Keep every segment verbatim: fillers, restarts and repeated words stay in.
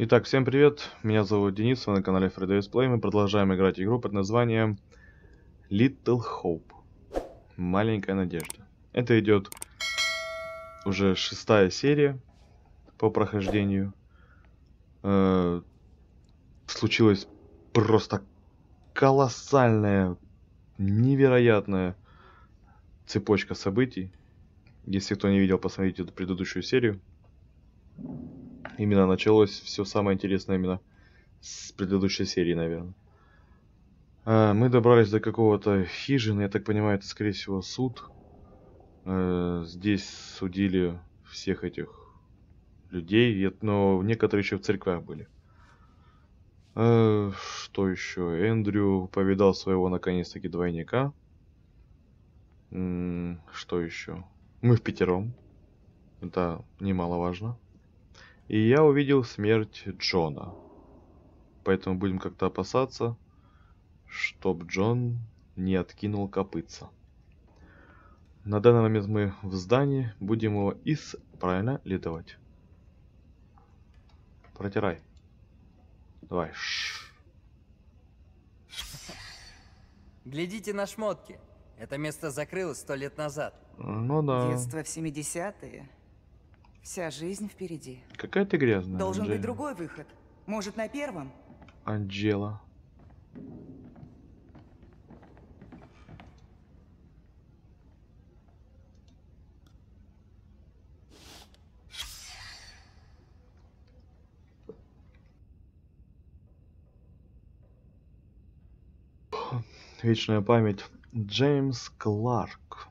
Итак, всем привет, меня зовут Денис, вы на канале FreyDevis. Мы продолжаем играть игру под названием Little Hope. Маленькая надежда. Это идет уже шестая серия по прохождению. Э-э- случилось просто колоссальная, невероятная цепочка событий. Если кто не видел, посмотрите эту предыдущую серию. Именно началось все самое интересное именно с предыдущей серии, наверное. А, мы добрались до какого-то хижины, я так понимаю, это, скорее всего, суд. А, здесь судили всех этих людей, но некоторые еще в церквях были. А, что еще? Эндрю повидал своего, наконец-таки, двойника. М-м, что еще? Мы впятером. Это немаловажно. И я увидел смерть Джона. Поэтому будем как-то опасаться, чтоб Джон не откинул копытца. На данный момент мы в здании. Будем его ис... правильно литовать. Протирай. Давай. Ш. Глядите на шмотки. Это место закрылось сто лет назад. Ну да. Детство в семидесятые. Вся жизнь впереди. Какая ты грязная, Должен Анджела. Быть другой выход. Может, на первом? Анджела. Вечная память. Джеймс Кларк.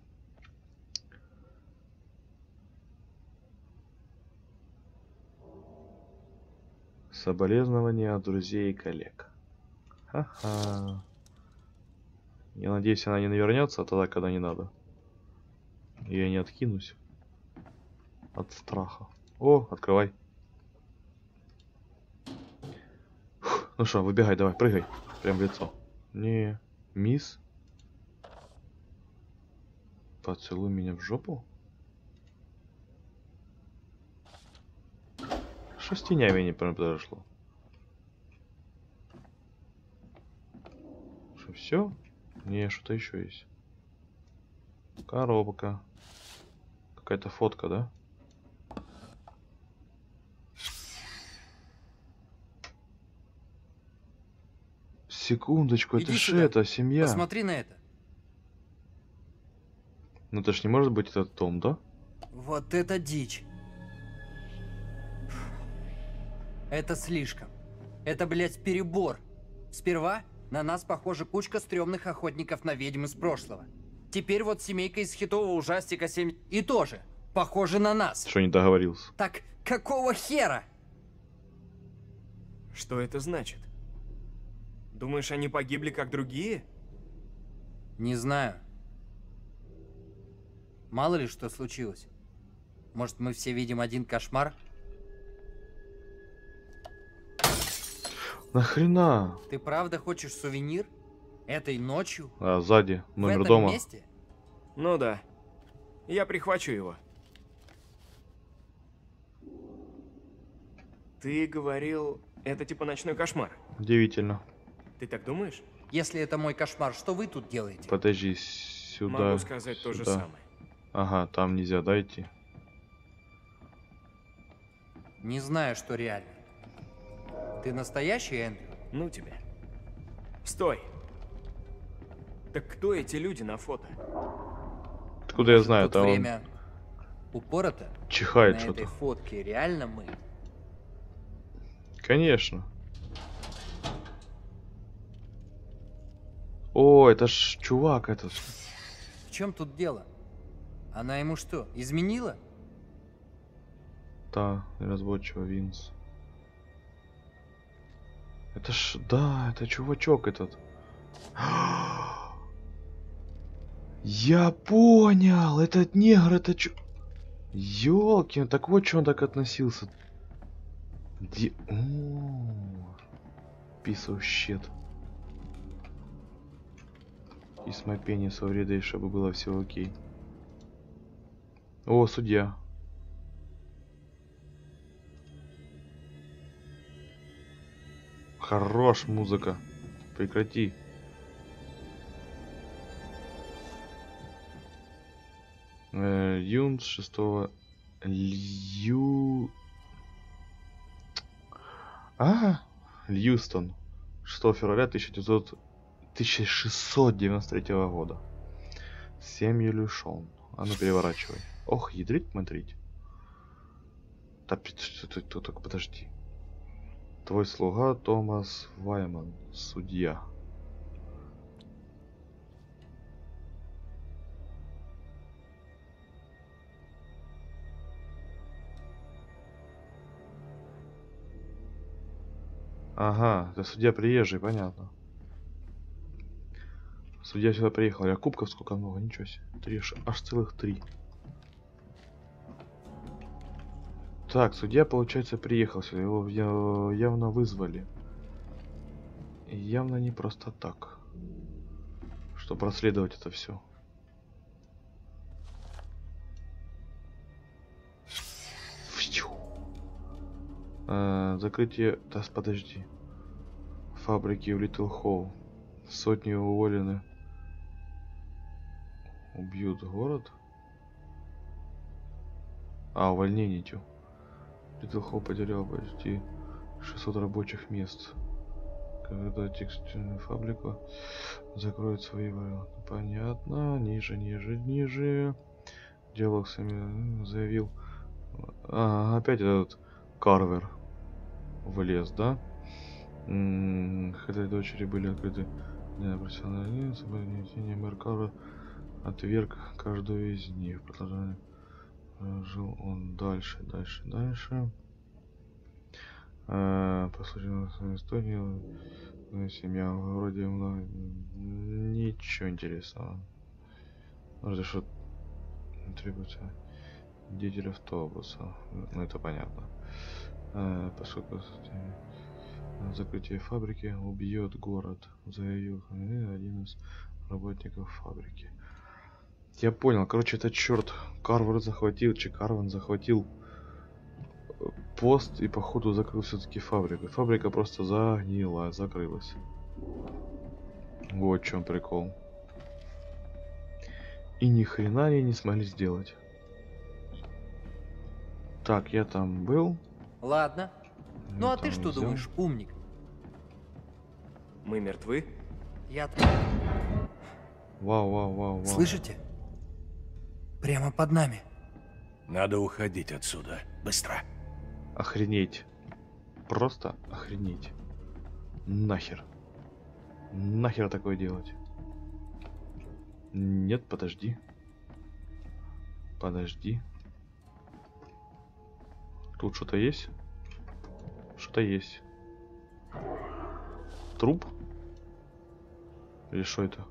Соболезнования от друзей и коллег. Ха-ха. Я надеюсь, она не навернется тогда, когда не надо. Я не откинусь. От страха. О, открывай. Фух. Ну что, выбегай, давай, прыгай. Прям в лицо. Не, мисс. Поцелуй меня в жопу. Что с тенями не произошло? Что, все? Не, что-то еще есть. Коробка. Какая-то фотка, да? Секундочку, Иди это же это, семья. Посмотри на это. Ну это ж не может быть этот том, да? Вот это дичь. Это слишком. Это, блядь, перебор. Сперва на нас похожа кучка стрёмных охотников на ведьм из прошлого. Теперь вот семейка из хитового ужастика семь... И тоже похожа на нас. Что не договорился? Так какого хера? Что это значит? Думаешь, они погибли, как другие? Не знаю. Мало ли что случилось. Может, мы все видим один кошмар? Нахрена? Ты правда хочешь сувенир? Этой ночью? А, сзади. Номер дома. Месте? Ну да. Я прихвачу его. Ты говорил, это типа ночной кошмар. Удивительно. Ты так думаешь? Если это мой кошмар, что вы тут делаете? Подожди, сюда. Могу сказать сюда. То же самое. Ага, там нельзя, да, идти? Не знаю, что реально. Ты настоящий, Эндрю? Ну тебя. Стой. Так кто эти люди на фото? Откуда я знаю, это время он... упорото чихает что-то. На этой фотке реально мы? Конечно. О, это ж чувак этот. В чем тут дело? Она ему что, изменила? Да, неразборчиво, Винс. Это ж, да, это чувачок этот. Я понял, этот негр, это чё... Ёлки, так вот чё он так относился. Ди... Писал щит. И с моей пени со вреда, чтобы было все окей. О, судья. Хорош музыка. Прекрати. Э, Юнс шестого. Лью... А, Льюстон. шестого февраля тысяча шестьсот девяносто третьего года. Семью лишён. А ну переворачивай. Ох, ядрить, смотрите. Да, так подожди. Твой слуга Томас Вайман, судья. Ага, это судья приезжий, понятно. Судья сюда приехал. А кубков сколько много, ничего себе. Три, аж целых три. Так, судья, получается, приехал сюда. Его явно вызвали. И явно не просто так. Чтобы расследовать это все. Закрытие... Да, подожди. Фабрики в Little Hope. Сотни уволены. Убьют город? А, увольнение, тю. Little Hope потерял почти шестьсот рабочих мест. Когда текстильная фабрика закроет свои ворота. Понятно. Ниже, ниже, ниже. Диалог сами заявил. А, опять этот Карвер. Влез, да? М-м, хотя дочери были открыты для профессиональные соблюдения, мэр Карвер отверг каждую из них. Продолжение. Жил он дальше, дальше, дальше. А, по случаю в Эстонии, ну, семья вроде много. Ничего интересного. Разве что требуется водитель автобуса. Ну это понятно. А, поскольку закрытие фабрики убьет город, заявил один из работников фабрики. Я понял, короче, этот черт Карвер захватил, че Карван захватил пост и походу закрыл все-таки фабрику. Фабрика просто загнила, закрылась. Вот в чем прикол. И ни хрена они не смогли сделать. Так, я там был. Ладно. Я ну а ты что взял. Думаешь, умник? Мы мертвы? Я... Вау, вау, вау, вау. Слышите? Прямо под нами. Надо уходить отсюда. Быстро. Охренеть. Просто охренеть. Нахер. Нахер такое делать. Нет, подожди. Подожди. Тут что-то есть? Что-то есть. Труп? Или что это?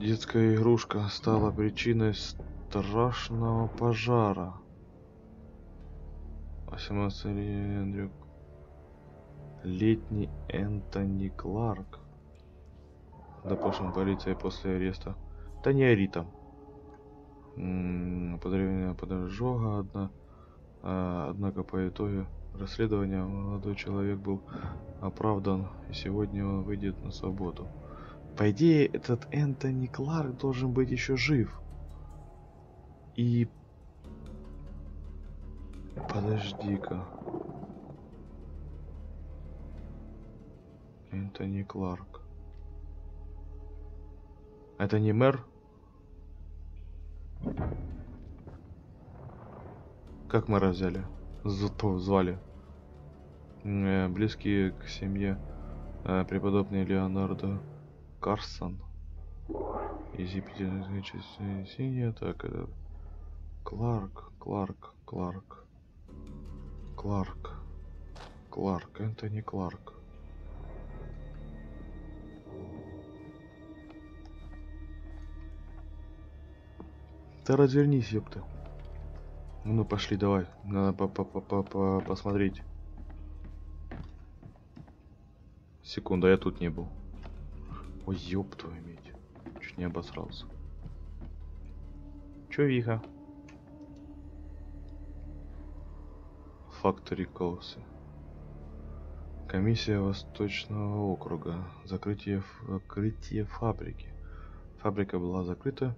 Детская игрушка стала причиной страшного пожара. восемнадцатилетний Энтони Кларк допрошен полицией после ареста. Да не ори там. Подозреваемая поджога одна. А, однако по итогу расследования молодой человек был оправдан, и сегодня он выйдет на свободу. По идее, этот Энтони Кларк должен быть еще жив. И... Подожди-ка. Энтони Кларк. Это не мэр? Как мэра взяли? Зато звали. Близкие к семье преподобный Леонарда Карсон. Из епидемической синяя. Так, это... Кларк, Кларк, Кларк. Кларк. Кларк, Энтони Кларк. Да развернись, ёпта. Ну пошли, давай. Надо по-по-по-по посмотреть. Секунда, я тут не был. Ой, ёб твою медь. Чуть не обосрался. Чё, Виха? Factory Course. Комиссия Восточного округа. Закрытие, закрытие фабрики. Фабрика была закрыта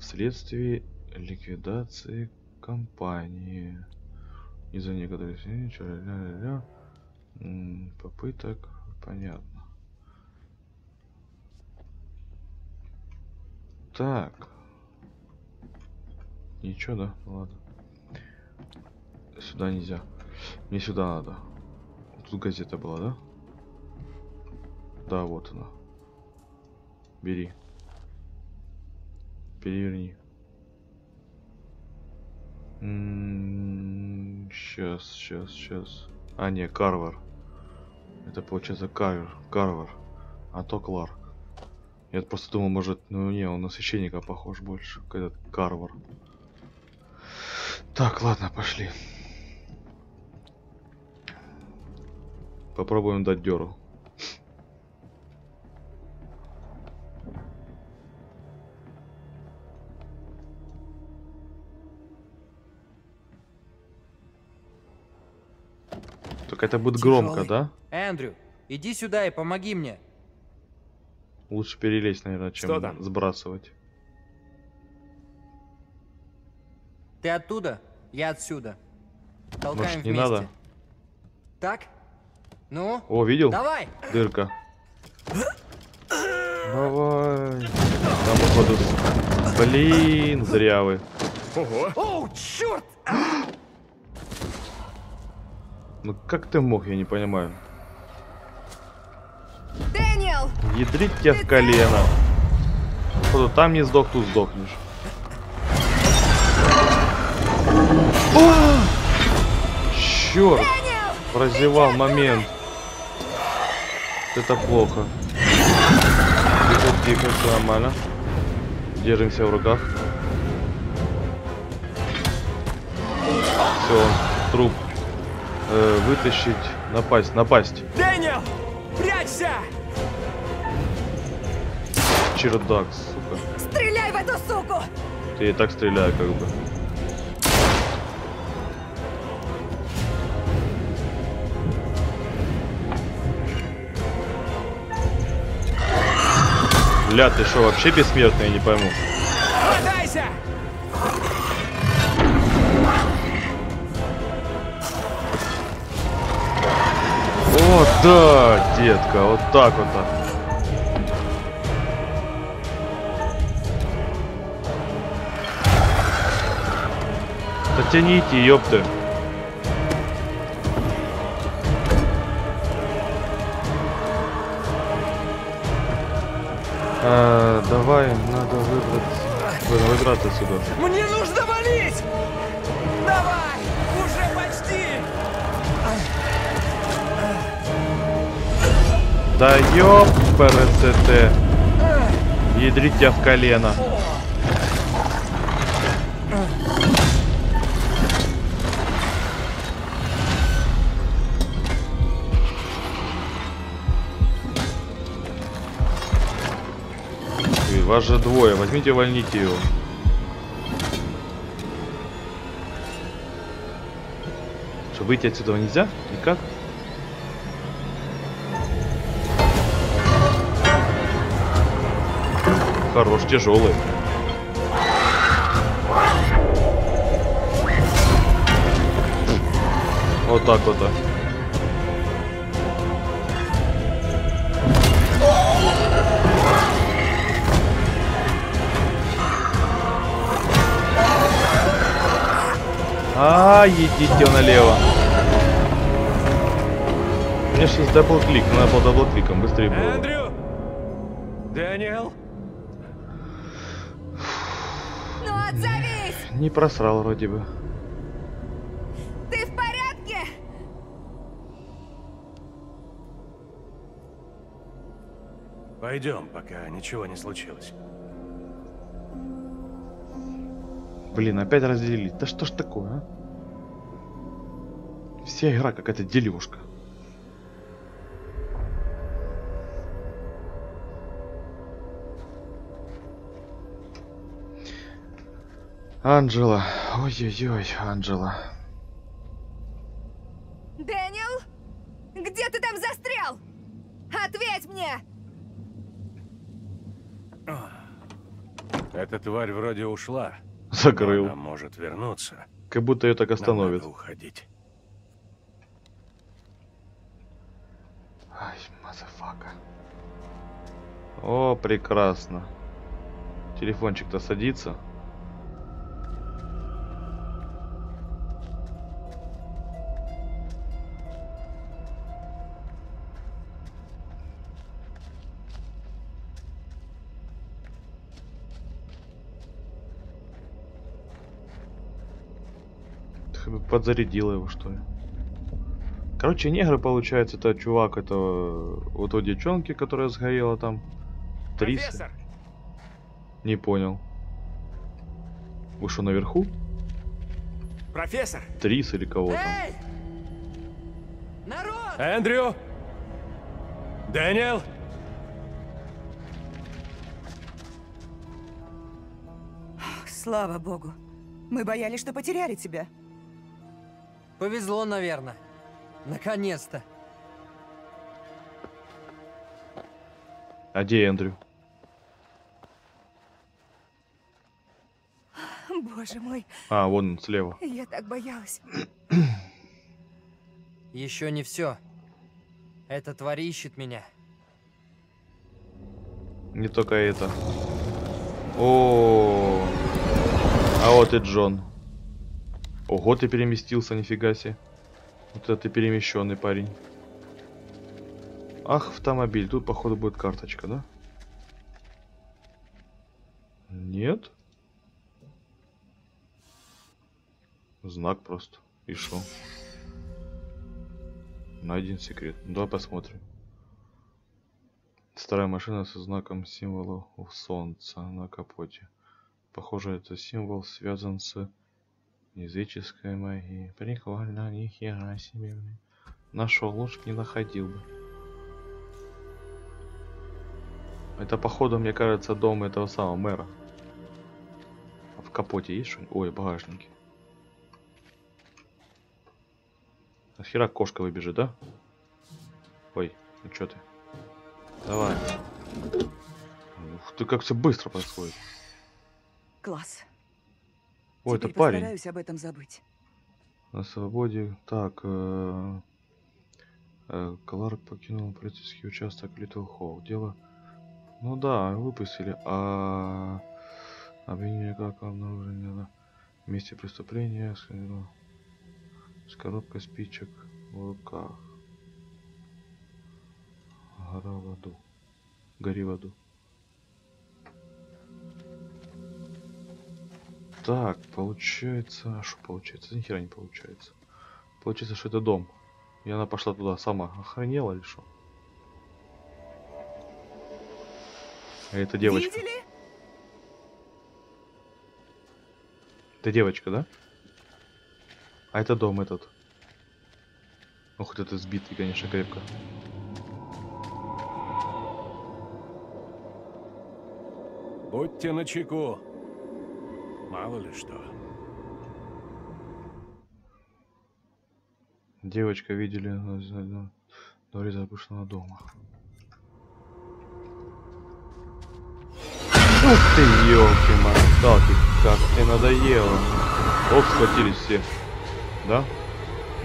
вследствие ликвидации компании. Из-за некоторых попыток, понятно. Так. Ничего, да? Ладно. Сюда нельзя. Мне сюда надо. Тут газета была, да? Да, вот она. Бери. Переверни. М-м-м, сейчас, сейчас, сейчас. А, не, Карвер. Это получается Карвер. Карвер. А то Кларк. Я просто думал, может, ну не, он на священника похож больше. Этот Карвер. Так, ладно, пошли. Попробуем дать дёру. Только это будет тяжелый. Громко, да? Эндрю, иди сюда и помоги мне. Лучше перелезть, наверное, чем сбрасывать. Ты оттуда, я отсюда. Толкаем. Может, не вместе. Надо? Так? Ну? О, видел? Давай! Дырка. Давай. Там попаду. Блин, зря вы. Ого. О, черт! Ну как ты мог, я не понимаю. Дэниел! Ядрить тебя в колено. Походу, там не сдох, тут сдохнешь. О! Черт! Прозевал момент. Это плохо. Тихо, тихо, все нормально. Держимся в руках. Все, труп. Э, вытащить. Напасть, напасть. Дэниел, прячься! Чердак, сука. Стреляй в эту суку! Ты и так стреляю, как бы. Бля, ты что, вообще бессмертный, я не пойму. Хватайся! О, да, детка, вот так вот. Дотяните, ёпты. А, давай, надо выбраться. Надо выбраться отсюда. Мне нужно валить! Давай! Уже почти! Да ёп, ПРЦТ! Ядрить тебя в колено! Вас же двое, возьмите, увольните его. Что, выйти отсюда нельзя? Никак? Хорош, тяжелый. Вот так вот. Так. А, едите налево. Мне сейчас дабл-клик, надо было дабл-кликом, быстрее было. Эндрю! Дэниел! Ну, отзовись! Не просрал вроде бы. Ты в порядке? Пойдем, пока ничего не случилось. Блин, опять разделились. Да что ж такое, а? Вся игра какая-то дележка. Анджела. Ой-ой-ой, Анджела. Эта тварь вроде ушла. Закрыл. Она может вернуться. Как будто ее так остановит. Надо уходить. Ай, мазафака. О, прекрасно. Телефончик-то садится. Подзарядила его, что ли. Короче, негры, получается, это чувак, это вот у девчонки, которая сгорела там. триста. Не понял. Вы что, наверху? Профессор! Трис или кого-то. Эй! Народ! Эндрю! Дэниел! Слава богу. Мы боялись, что потеряли тебя. Повезло, наверное. Наконец-то. А где Эндрю? Боже мой. А, вон он, слева. Я так боялась. Еще не все. Эта тварь ищет меня. Не только это. О, а вот и Джон. Ого, ты переместился, нифига себе. Вот это перемещенный парень. Ах, автомобиль. Тут, походу, будет карточка, да? Нет. Знак просто. И шо? Найден секрет. Ну, давай посмотрим. Старая машина со знаком символа солнца на капоте. Похоже, этот символ связан с... языческая магия. Прикольно, ни хера себе. Нашел, лучше не находил бы. Это, походу, мне кажется, дом этого самого мэра. А в капоте есть что-нибудь? Ой, багажники. А хера кошка выбежит, да? Ой, ну чё ты? Давай. Ух ты, как все быстро происходит. Класс. Ой, это парень. Постараюсь об этом забыть. На свободе. Так. Э э Кларк покинул полицейский участок Little Hope. Дело... Ну да, выпустили. А... Обвинение как обнаружено на месте преступления. С, ну, с коробкой спичек в руках. Гора в аду. Гори в аду. Так, получается... Что получается? Ни хера не получается. Получается, что это дом. И она пошла туда сама. Охренела или что? А это девочка. Видели? Это девочка, да? А это дом этот. Ох, это сбитый, конечно, крепко. Будьте начеку. Мало ли что. Девочка видели на дворе запущенного дома. Ух ты, елки-моталки, как ты надоело. Оп, схватились все. Да?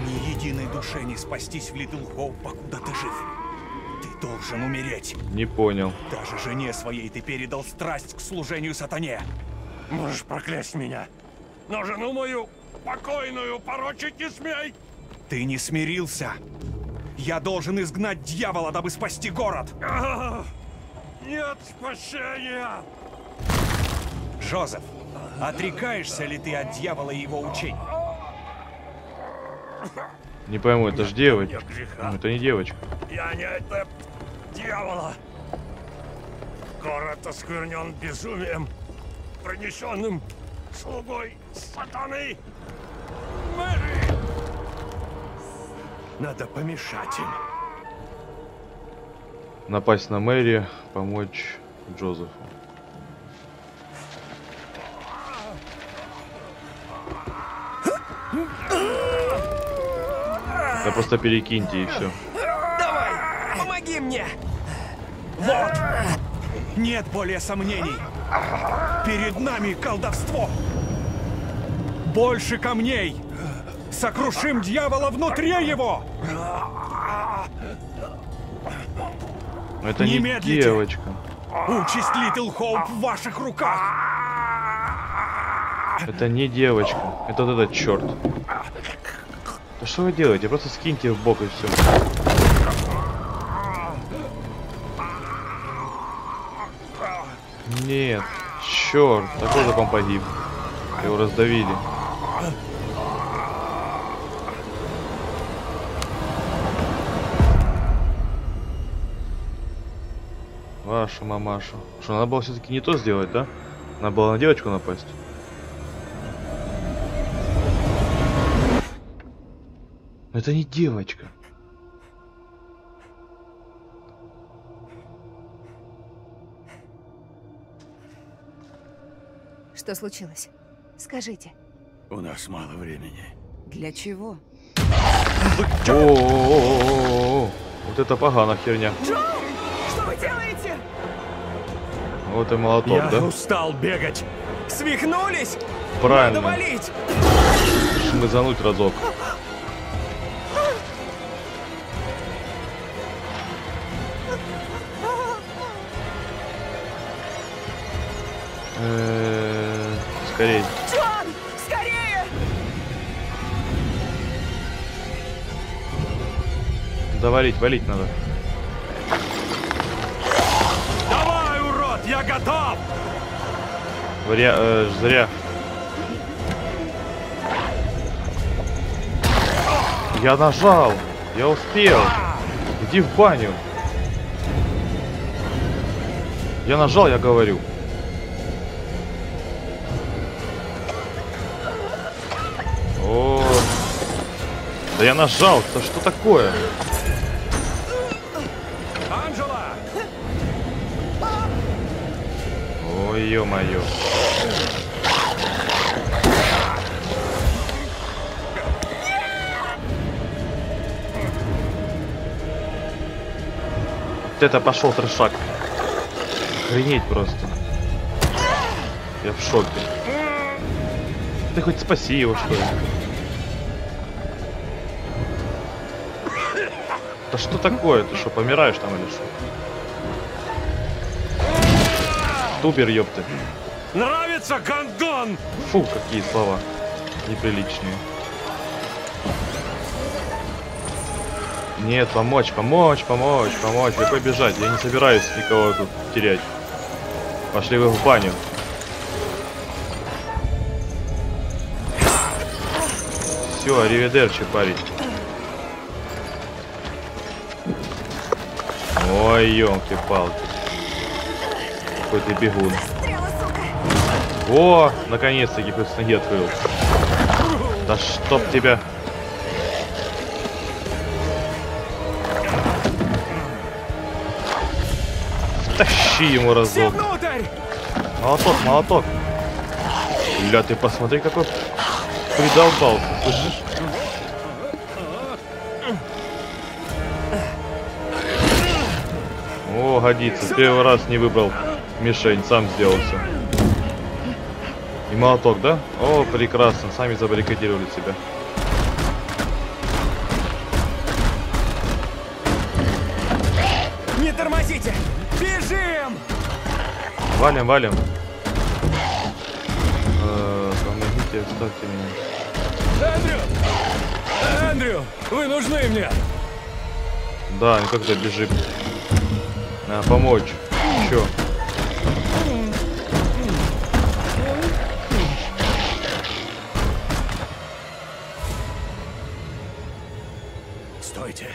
Ни единой душе не спастись в Little Hope, покуда ты жив. Ты должен умереть. Не понял. Даже жене своей ты передал страсть к служению сатане. Можешь проклясть меня, но жену мою покойную порочить не смей! Ты не смирился. Я должен изгнать дьявола, дабы спасти город. А-а-а! Нет спасения! Джозеф, отрекаешься ли ты от дьявола и его учений? Не пойму, это же девочка. Ну, это не девочка. Я не от дьявола. Город осквернен безумием, принесенным слугой сатаны Мэри. Надо помешать им. Напасть на Мэри, помочь Джозефу. Да просто перекиньте и все. Давай, помоги мне. Вот. Нет более сомнений. Перед нами колдовство! Больше камней! Сокрушим дьявола внутри его! Это не, не девочка. Участь Little Hope в ваших руках! Это не девочка. Это вот этот черт. Да что вы делаете? Просто скиньте в бок и все. Нет, черт, такой же он погиб. Его раздавили. Вашу мамашу. Что, надо было все-таки не то сделать, да? Надо было на девочку напасть. Но это не девочка. Что случилось? Скажите. У нас мало времени. Для чего? О-о-о-о-о-о-о! Вот это погана херня. Джон! Что вы делаете? Вот и молоток, я да? Я устал бегать. Свихнулись? Правильно. Надо валить. Шмызануть разок. Скорее. Джон, скорее! Да валить, валить надо. Давай, урод, я готов! Вря, э, зря. Я нажал, я успел. Иди в баню. Я нажал, я говорю. Да я нажал, то что такое? Анджела! Ой, ё-моё. Вот это пошел трешак. Охренеть просто. Я в шоке. Ты хоть спаси его, что ли? Да что такое? Ты что, помираешь там или что? Тубер, ёпты. Нравится гондон! Фу, какие слова. Неприличные. Нет, помочь, помочь, помочь, помочь. Какой бежать? Я не собираюсь никого тут терять. Пошли вы в баню. Все, аривидерчи, парень. Ой, ёлки-палки. Какой ты бегун. О, наконец-таки хоть с ноги открыл. Да чтоб тебя. Тащи ему разок. Молоток, молоток. Бля, ты посмотри, какой придолбался, слышишь? О, годится. Первый раз не выбрал мишень, сам сделал все. И молоток, да? О, прекрасно. Сами забаррикадировали себя. Не тормозите! Бежим! Валим, валим. Э-э, помогите, вставьте меня. Эндрю! Эндрю! Вы нужны мне! Да, ну как-то бежим. Надо помочь. Чё? Стойте.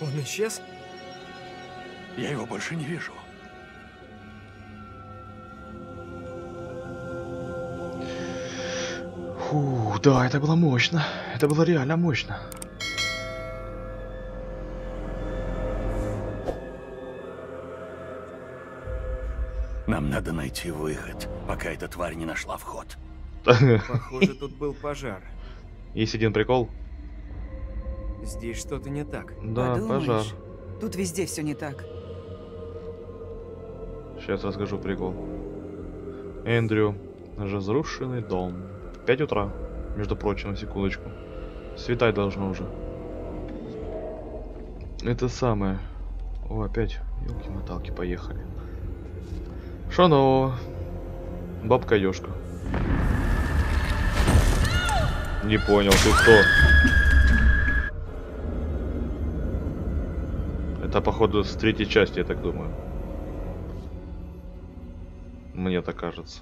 Он исчез? Я его больше не вижу. Фу, да, это было мощно. Это было реально мощно. Нам надо найти выход, пока эта тварь не нашла вход. Похоже, тут был пожар. Есть один прикол. Здесь что-то не так. Да, подумаешь, пожар. Тут везде все не так. Сейчас расскажу прикол. Эндрю. Разрушенный дом. пять утра. Между прочим, на секундочку. Светать должно уже. Это самое. О, опять. Ёлки-моталки, поехали. Шо нового? Бабка-ёшка. Не понял, ты кто? Это, походу, с третьей части, я так думаю. Мне так кажется.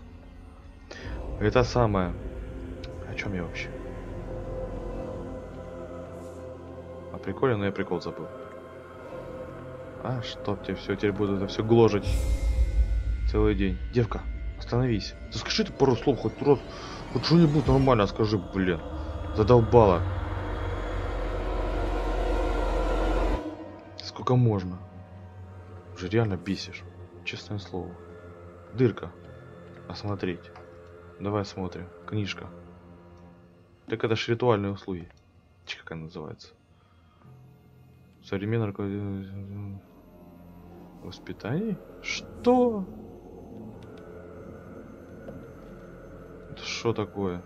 Это самое. О чем я вообще? О приколе, но я прикол забыл. А, чтоб тебе все, теперь буду это все гложить. Целый день. Девка, остановись. Да скажи ты пару слов, хоть раз. Хоть что-нибудь нормально скажи, блин. Задолбала. Сколько можно? Уже реально бесишь. Честное слово. Дырка. Осмотреть. Давай смотрим. Книжка. Так это ж ритуальные услуги. Че, как она называется? Современное воспитание? Что? Это что такое?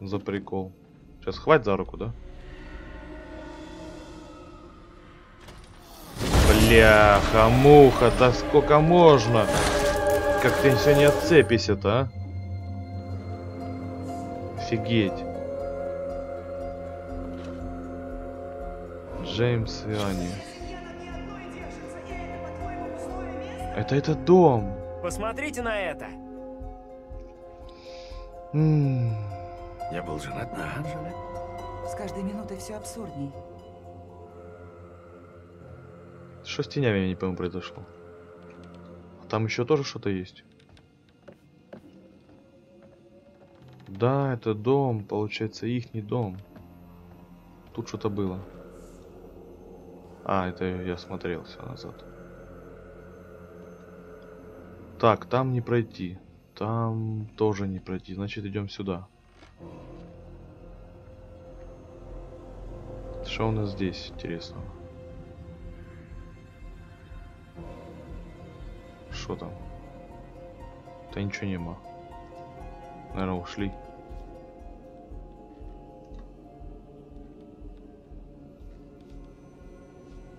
За прикол. Сейчас хватит за руку, да? Бляха, муха, да сколько можно? Как ты все не отцепись-то, а? Офигеть. Джеймс и Ани. Это, это дом. Посмотрите на это. М-м-м. Я был женат на Анджеле. С каждой минутой все абсурдней. Что с тенями, я не помню, произошло? Там еще тоже что-то есть. Да, это дом, получается, ихний дом. Тут что-то было. А, это я смотрелся назад. Так, там не пройти. Там тоже не пройти. Значит, идем сюда. Что у нас здесь интересного? Что там? Да ничего нема. Наверное, ушли.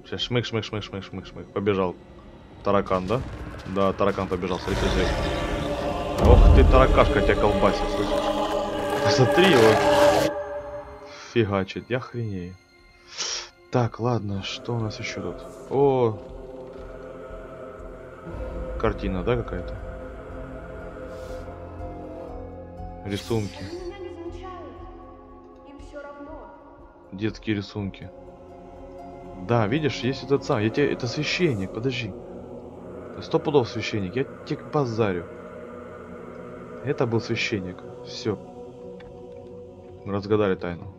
Сейчас шмык, шмык, шмык, шмык, шмык, шмык. Побежал. Таракан, да? Да, таракан побежал. Смотрите, здесь. Ох ты, таракашка тебя колбасит, слышишь? Смотри его. Фигачит, я хренею. Так, ладно, что у нас еще тут? О! Картина, да, какая-то? Рисунки. Детские рисунки. Да, видишь, есть этот сам. Я тебе... Это священник, подожди. Сто пудов священник, я тебе позарю. Это был священник. Все. Мы разгадали тайну.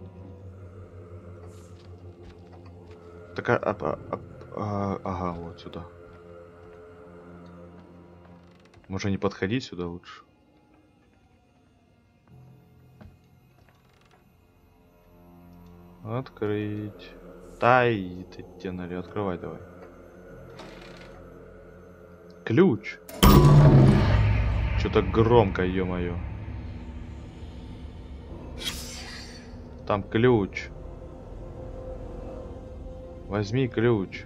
Такая... А, а, а, а, ага, вот сюда. Можно не подходить сюда лучше. Открыть. Тай, ты тенари, открывай давай. Ключ. Что-то громко, ё-моё. Там ключ. Возьми ключ.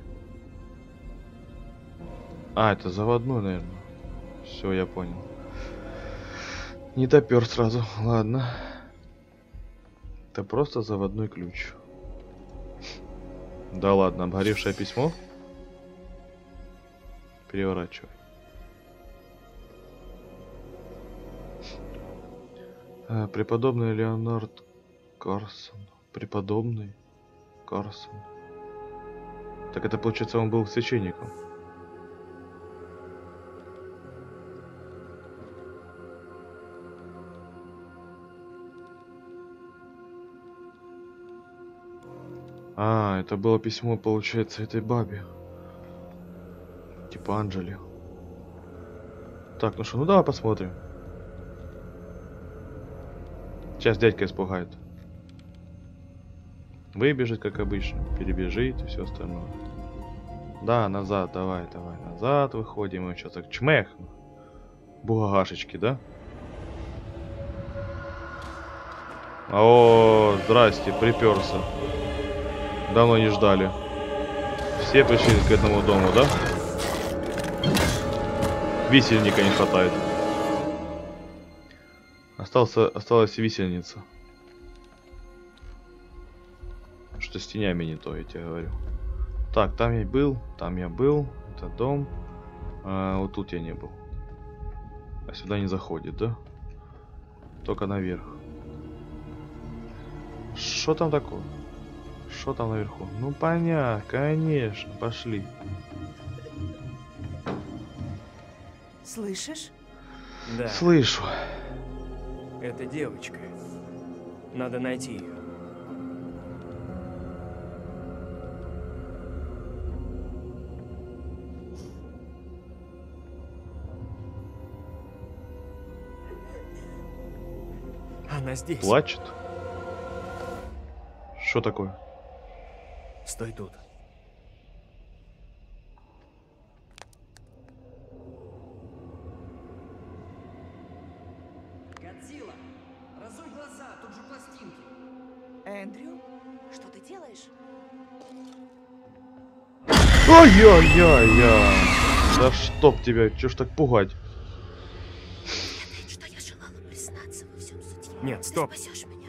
А, это заводной, наверное. Все, я понял. Не допер сразу. Ладно. Это просто заводной ключ. Да ладно, обгоревшее письмо. Переворачивай. А, преподобный Леонард Карсон. Преподобный Карсон. Так это получается, он был священником. А, это было письмо, получается, этой бабе. Типа Анджели. Так, ну что, ну давай посмотрим. Сейчас дядька испугает. Выбежит, как обычно, перебежит и все остальное. Да, назад, давай, давай, назад выходим, и что так чмех. Богашечки, да? О, здрасте, приперся. Давно не ждали. Все пришли к этому дому, да? Висельника не хватает. Остался, осталась висельница. Что с тенями не то, я тебе говорю. Так, там я был, там я был, это дом. А, вот тут я не был. А сюда не заходит, да? Только наверх. Что там такое? Что там наверху? Ну понятно, конечно, пошли. Слышишь? Да. Слышу. Это девочка. Надо найти ее. Она здесь. Плачет? Что такое? Стой тут. Годзилла, разуй глаза, тут же пластинки. Эндрю, что ты делаешь? Ой-ой-ой-ой! Да чтоб тебя, чё ж так пугать? Нет, стоп. Ты спасешь меня.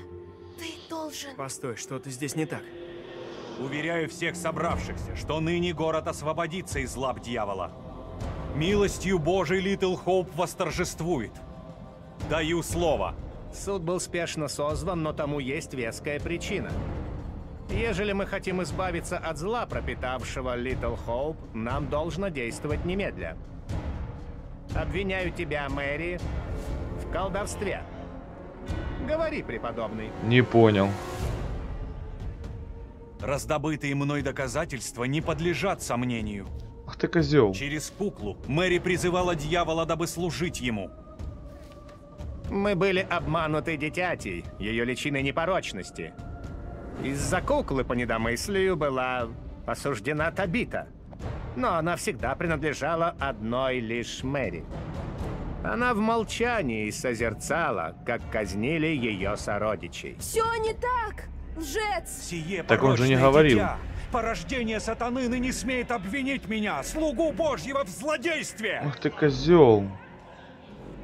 Ты должен... Постой, что-то здесь не так. Уверяю всех собравшихся, что ныне город освободится из лап дьявола. Милостью Божией Little Hope восторжествует. Даю слово. Суд был спешно созван, но тому есть веская причина. Ежели мы хотим избавиться от зла, пропитавшего Little Hope, нам должно действовать немедля. Обвиняю тебя, Мэри, в колдовстве. Говори, преподобный. Не понял. Раздобытые мной доказательства не подлежат сомнению. Ах ты козел. Через куклу Мэри призывала дьявола, дабы служить ему. Мы были обмануты дитятей, ее личиной непорочности. Из-за куклы, по недомыслию, была осуждена Табита. Но она всегда принадлежала одной лишь Мэри. Она в молчании созерцала, как казнили ее сородичей. Все не так, лжец! Сие так он же не говорил. Дитя, порождение сатаны ныне смеет обвинить меня, слугу Божьего, в злодействе! Ах ты козел!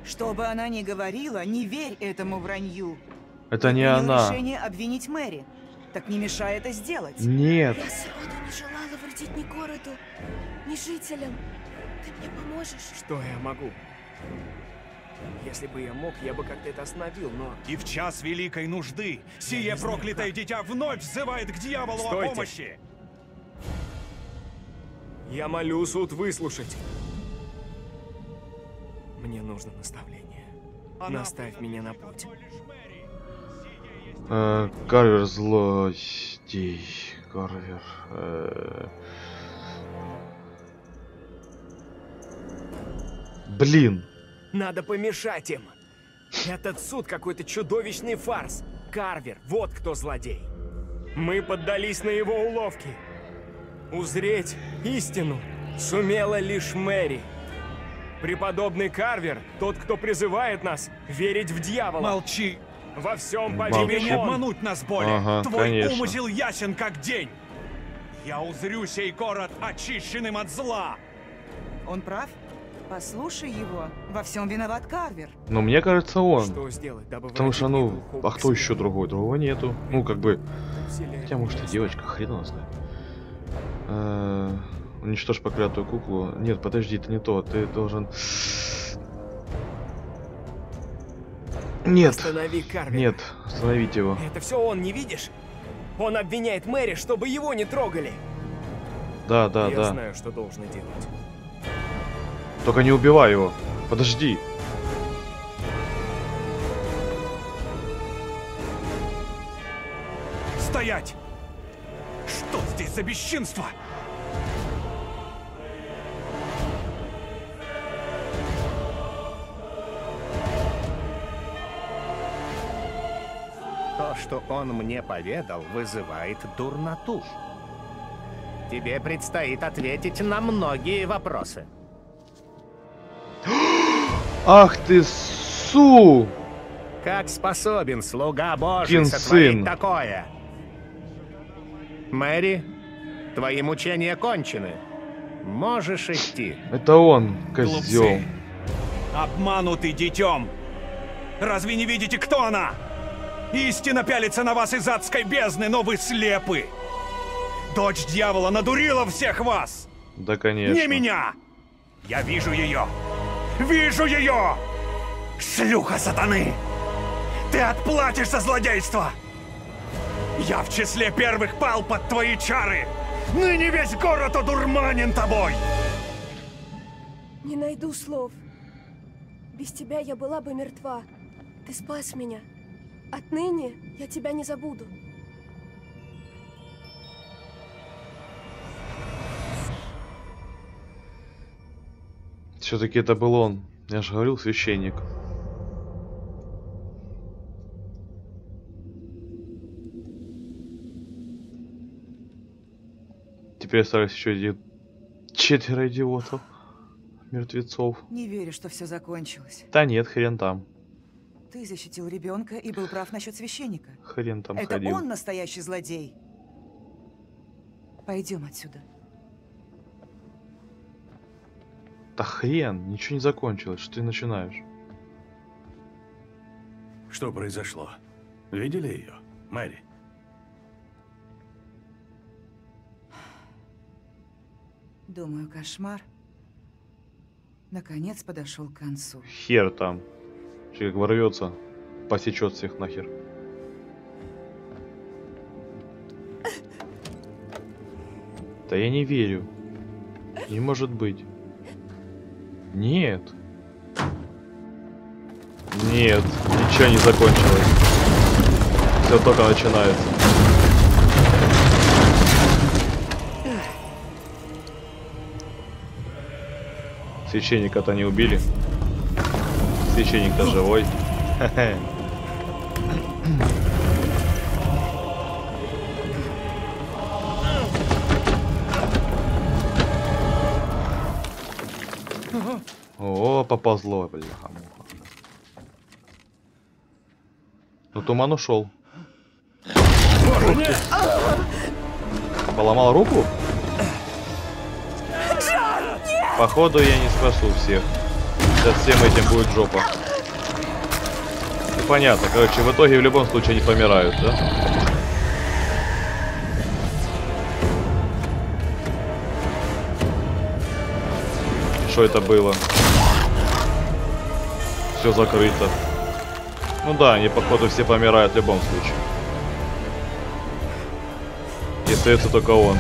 Что бы она ни говорила, не верь этому вранью. Это не она. Решение обвинить Мэри. Так не мешай это сделать. Нет. Я сегодня не желала вредить ни городу, ни жителям. Ты мне поможешь? Что я могу? Если бы я мог, я бы как-то это остановил, но... И в час великой нужды сие проклятое дитя вновь взывает к дьяволу. Стойте. О помощи! Я молю суд выслушать. Мне нужно наставление. Она Наставь меня на путь. Э, Карвер злостей. Карвер... Э... Блин! Надо помешать им. Этот суд какой-то чудовищный фарс. Карвер, вот кто злодей. Мы поддались на его уловки. Узреть истину сумела лишь Мэри. Преподобный Карвер, тот, кто призывает нас верить в дьявола. Молчи. Во всем повинен. Не обмануть нас более. Ага, Твой конечно. Умысел ясен как день. Я узрю сей город очищенным от зла. Он прав? Послушай его. Во всем виноват Карвер. Но мне кажется, он. Что сделать, дабы Потому что, ну, а кто еще другой? Другого нету. Ну, как бы... Хотя, может, и девочка, хрен он знает. Э -э уничтожь проклятую куклу. Нет, подожди, это не то. Ты должен... Нет. Останови Карвер. Нет, остановить его. Это все он, не видишь? Он обвиняет Мэри, чтобы его не трогали. Да, да, Я да. Я знаю, что должен делать. Только не убивай его. Подожди. Стоять! Что здесь за бесчинство? То, что он мне поведал, вызывает дурноту. Тебе предстоит ответить на многие вопросы. Ах ты су! Как способен слуга Божий сотворить такое? Мэри, твои мучения кончены. Можешь идти. Это он, козел. Обманутый детем. Разве не видите, кто она? Истина пялится на вас из адской бездны, но вы слепы. Дочь дьявола надурила всех вас. Да, конечно. Не меня. Я вижу ее. Вижу ее. Шлюха сатаны. Ты отплатишь за злодейство. Я в числе первых пал под твои чары. Ныне весь город одурманен тобой. Не найду слов. Без тебя я была бы мертва. Ты спас меня. Отныне я тебя не забуду. Все-таки это был он. Я же говорил, священник. Теперь остались еще один... четверо идиотов. Мертвецов. Не верю, что все закончилось. Да нет, хрен там. Ты защитил ребенка и был прав насчет священника. Хрен там ходил. Это он настоящий злодей. Пойдем отсюда. Да хрен, ничего не закончилось, что ты начинаешь. Что произошло? Видели ее, Мэри? Думаю, кошмар наконец подошел к концу. Хер там. Человек ворвется, посечет всех нахер. Да я не верю. Не может быть. Нет. Нет, ничего не закончилось. Все только начинается. Священника-то не убили. Священник-то живой. О, поползло, бля. Ну туман ушел. Поломал руку? Походу я не спасу всех. Сейчас всем этим будет жопа. Ну, понятно, короче, в итоге в любом случае они помирают, да? Что это было? Все закрыто. Ну да, они походу все помирают в любом случае. И остается только он.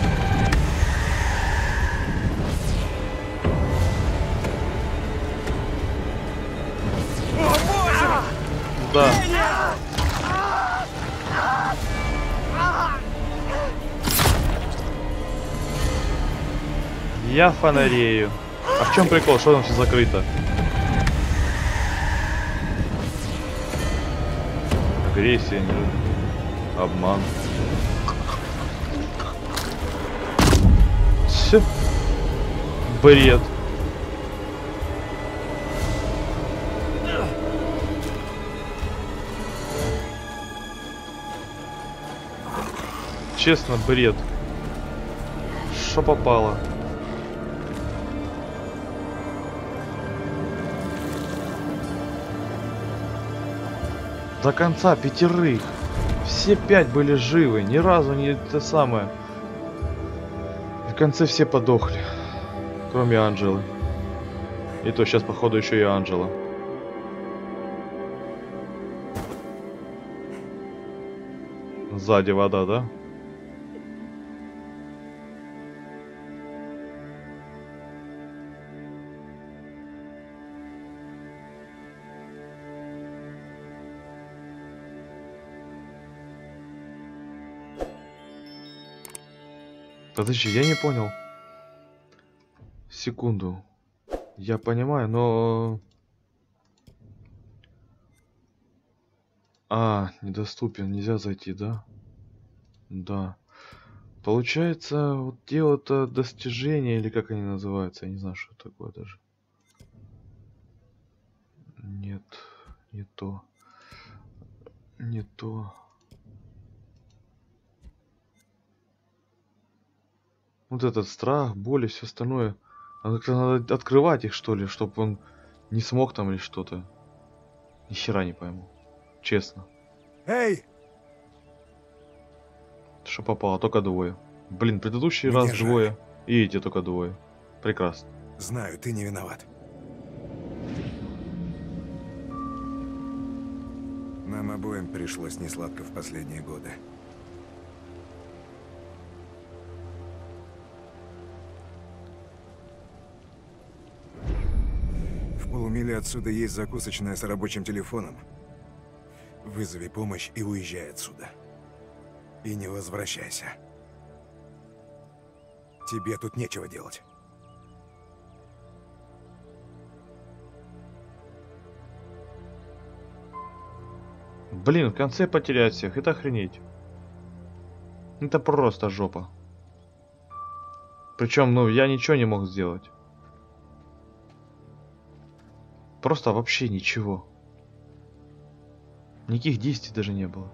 Да. Я фонарею. А в чем прикол? Что там все закрыто? Агрессия, не... обман. Все. Бред. Честно, бред. Что попало? До конца пятерых. Все пять были живы. Ни разу не то самое. И в конце все подохли. Кроме Анджелы. И то сейчас, походу, еще и Анджела. Сзади вода, да? Подожди, я не понял. Секунду. Я понимаю, но... А, недоступен, нельзя зайти, да? Да. Получается, вот дело-то достижения, или как они называются, я не знаю, что это такое даже. Нет, не то. Не то. Вот этот страх, боль и все остальное. Надо открывать их, что ли, чтобы он не смог там или что-то. Ни хера не пойму. Честно. Эй! Что попало? Только двое. Блин, предыдущий Мне раз жаль. Двое. И эти только двое. Прекрасно. Знаю, ты не виноват. Нам обоим пришлось несладко в последние годы. В полумиле отсюда есть закусочная с рабочим телефоном. Вызови помощь и уезжай отсюда. И не возвращайся. Тебе тут нечего делать. Блин, в конце потерять всех. Это охренеть. Это просто жопа. Причем, ну, я ничего не мог сделать. Просто вообще ничего. Никаких действий даже не было.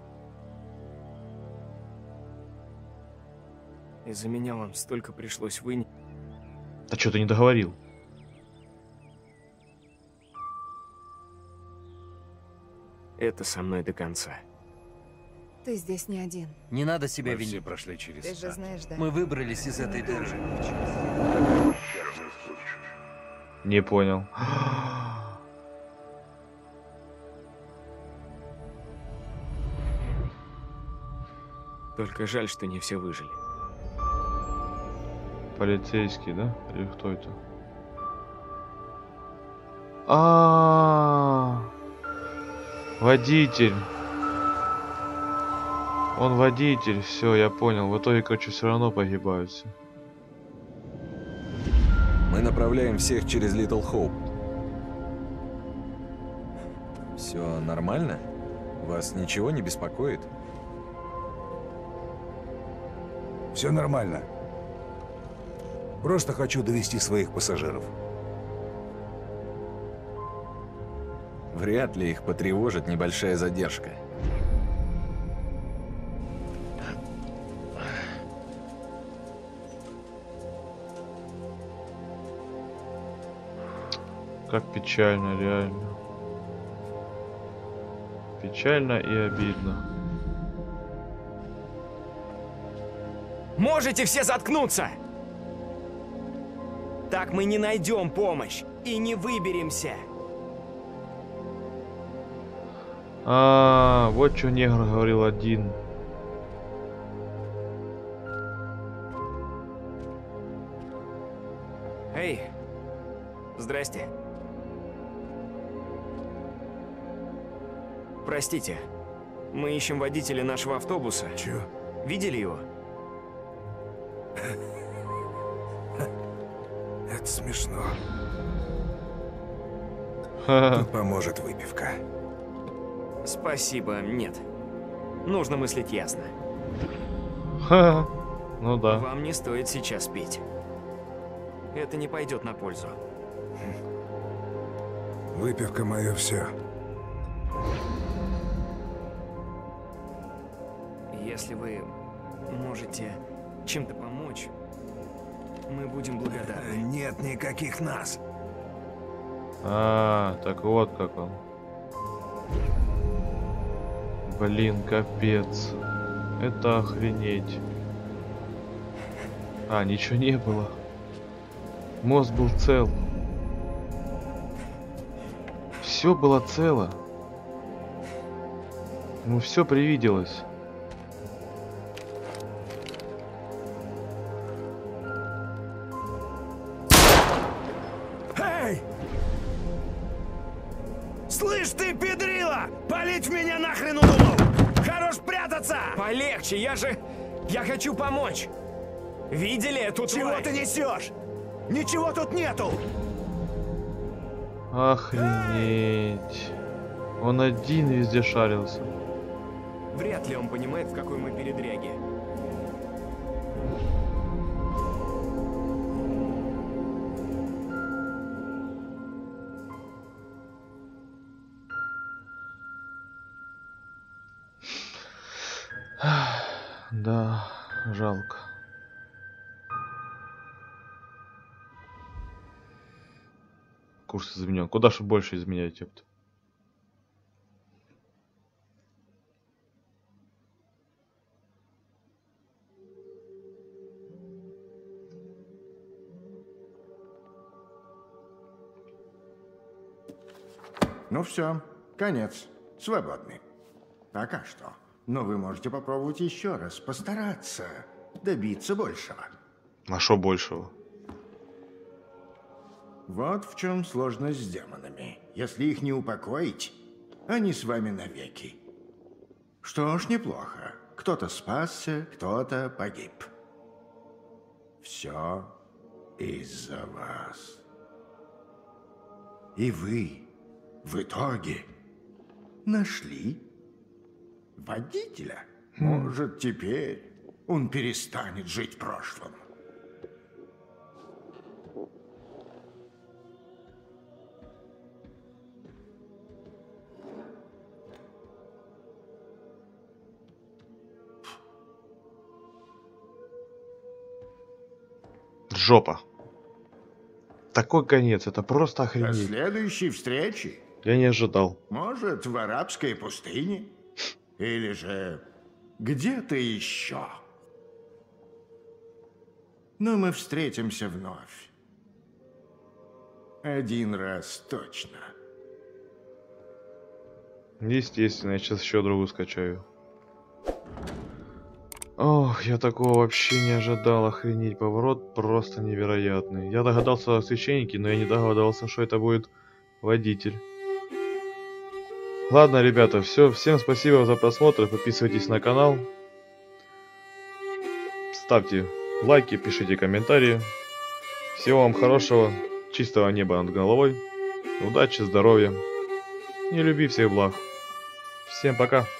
Из-за меня вам столько пришлось вынести. Да что ты не договорил? Это со мной до конца. Ты здесь не один. Не надо себя винить. Мы все прошли через это. Ты же знаешь, да? Мы выбрались из этой дыры. Не понял. Только жаль, что не все выжили. Полицейский, да? Или кто это? А-а-а! Водитель. Он водитель, все, я понял. В итоге, короче, все равно погибают все. Мы направляем всех через Little Hope. Все нормально? Вас ничего не беспокоит? Все нормально. Просто хочу довести своих пассажиров. Вряд ли их потревожит небольшая задержка. Как печально, реально. Печально и обидно. Можете все заткнуться! Так мы не найдем помощь и не выберемся. А, -а, -а вот что негр говорил один. Эй, здрасте. Простите, мы ищем водителя нашего автобуса. Чё? Видели его? Это смешно. Тут поможет выпивка. Спасибо, нет. Нужно мыслить ясно. Ха-ха. Ну да. Вам не стоит сейчас пить. Это не пойдет на пользу. Выпивка моё все. Если вы можете чем-то помочь, мы будем благодарны. Нет никаких нас. А, так вот как он. Блин, капец. Это охренеть. А, ничего не было. Мост был цел. Все было цело. Ну, все привиделось. Эй! Слышь ты, педрила! Палить в меня нахрен удумал! Полегче, я же... Я хочу помочь. Видели эту тварь? Чего ты несешь? Ничего тут нету. Охренеть. Он один везде шарился. Вряд ли он понимает, в какой мы передряге. Да, жалко. Курс изменен. Куда же больше изменять, ёпта? Ну все, конец. Свободны. Пока что. Но вы можете попробовать еще раз, постараться добиться большего. А что большего? Вот в чем сложность с демонами. Если их не упокоить, они с вами навеки. Что ж, неплохо. Кто-то спасся, кто-то погиб. Все из-за вас. И вы в итоге нашли водителя. Может, теперь он перестанет жить прошлым. Жопа. Такой конец, это просто охренеть. До следующей встречи. Я не ожидал. Может, в арабской пустыне? Или же где-то еще. Но мы встретимся вновь. Один раз точно. Естественно, я сейчас еще другую скачаю. Ох, я такого вообще не ожидал. Охренеть, поворот просто невероятный. Я догадался о священнике, но я не догадался, что это будет водитель. Ладно, ребята, все. Всем спасибо за просмотр. Подписывайтесь на канал. Ставьте лайки, пишите комментарии. Всего вам хорошего. Чистого неба над головой. Удачи, здоровья. И люби всех благ. Всем пока.